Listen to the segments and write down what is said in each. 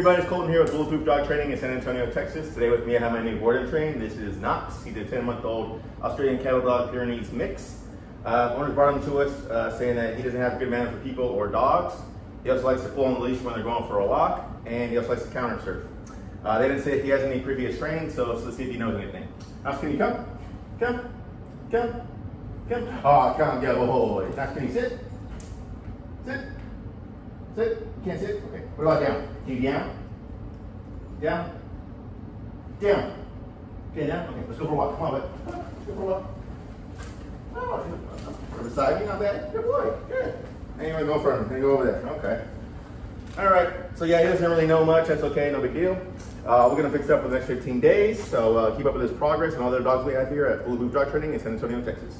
everybody, it's Colton here with Bulletproof Dog Training in San Antonio, Texas. Today with me I have my new boarding train. This is Nox. He's a 10-month-old Australian Cattle Dog Pyrenees mix. Owners brought him to us saying that he doesn't have good manners with people or dogs. He also likes to pull on the leash when they're going for a walk, and he also likes to counter surf. They didn't say if he has any previous training, so let's see if he knows anything. Nox, can you come? Come, come, come. Oh, come, go boy. Nox, can you sit? Sit. Sit. You can't sit? Okay. What about down? Can you down? Down? Down. Okay, down? Okay, let's go for a walk. Come on, bud. Let's go for a walk. Oh, from the side, you're not bad. Good boy. Good. And you want to go for him. And go over there. Okay. Alright. So, yeah, he doesn't really know much. That's okay. No big deal. We're going to fix it up for the next 15 days. So, keep up with his progress and all the other dogs we have here at Bulletproof Dog Training in San Antonio, Texas.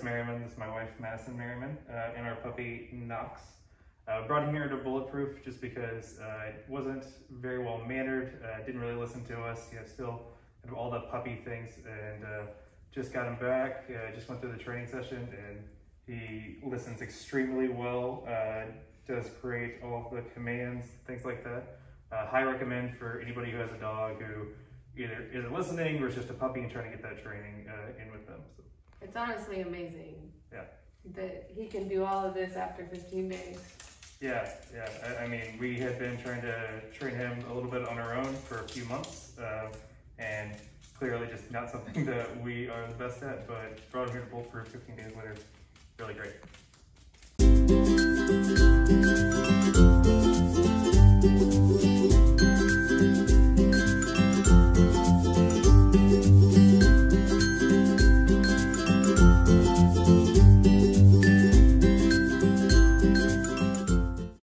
is Merriman. This is my wife, Madison Merriman, and our puppy, Nox. Brought him here to Bulletproof just because it wasn't very well mannered, didn't really listen to us, still kind of all the puppy things, and just got him back, just went through the training session, and he listens extremely well, does great, all the commands, things like that. High recommend for anybody who has a dog who either isn't listening or is just a puppy and trying to get that training in with them. So. It's honestly amazing. Yeah. That he can do all of this after 15 days. Yeah, yeah. I mean, we had been trying to train him a little bit on our own for a few months, and clearly just not something that we are the best at, but brought him here to Bulletproof 15 days later. Really great.